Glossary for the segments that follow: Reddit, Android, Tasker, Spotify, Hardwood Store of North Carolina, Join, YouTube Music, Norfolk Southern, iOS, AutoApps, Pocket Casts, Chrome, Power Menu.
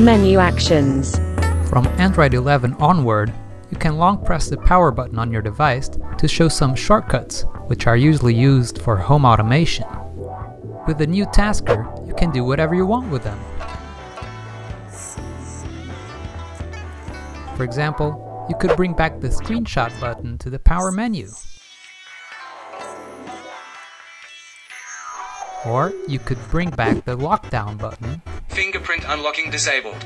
and menu actions. From Android 11 onward, you can long press the power button on your device to show some shortcuts, which are usually used for home automation. With the new Tasker, you can do whatever you want with them. For example, you could bring back the screenshot button to the power menu. Or you could bring back the lockdown button. Fingerprint unlocking disabled.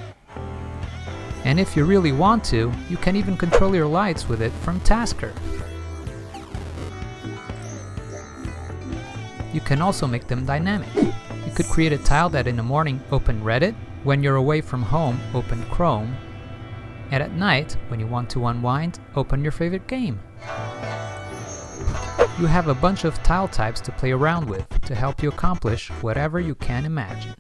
And if you really want to, you can even control your lights with it from Tasker. You can also make them dynamic. You could create a tile that in the morning open Reddit, when you're away from home open Chrome, and at night, when you want to unwind, open your favorite game. You have a bunch of tile types to play around with to help you accomplish whatever you can imagine.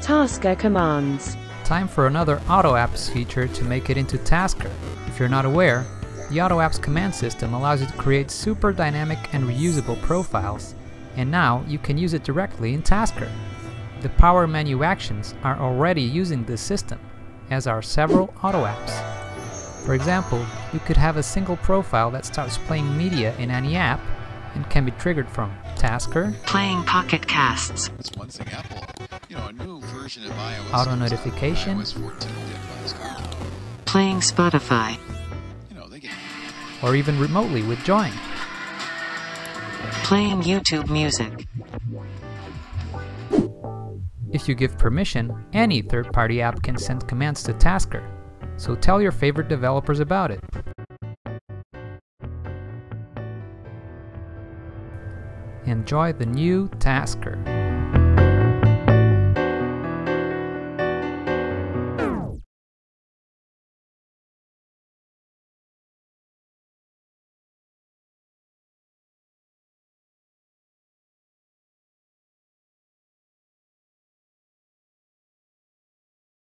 Tasker commands. Time for another AutoApps feature to make it into Tasker. If you're not aware, the AutoApps command system allows you to create super dynamic and reusable profiles, and now you can use it directly in Tasker. The power menu actions are already using this system, as are several AutoApps. For example, you could have a single profile that starts playing media in any app and can be triggered from Tasker, playing Pocket Casts, that's one thing Apple, a new version of iOS auto notification, iOS 14 playing Spotify, or even remotely with Join, playing YouTube Music. If you give permission, any third-party app can send commands to Tasker, so tell your favorite developers about it. Enjoy the new Tasker.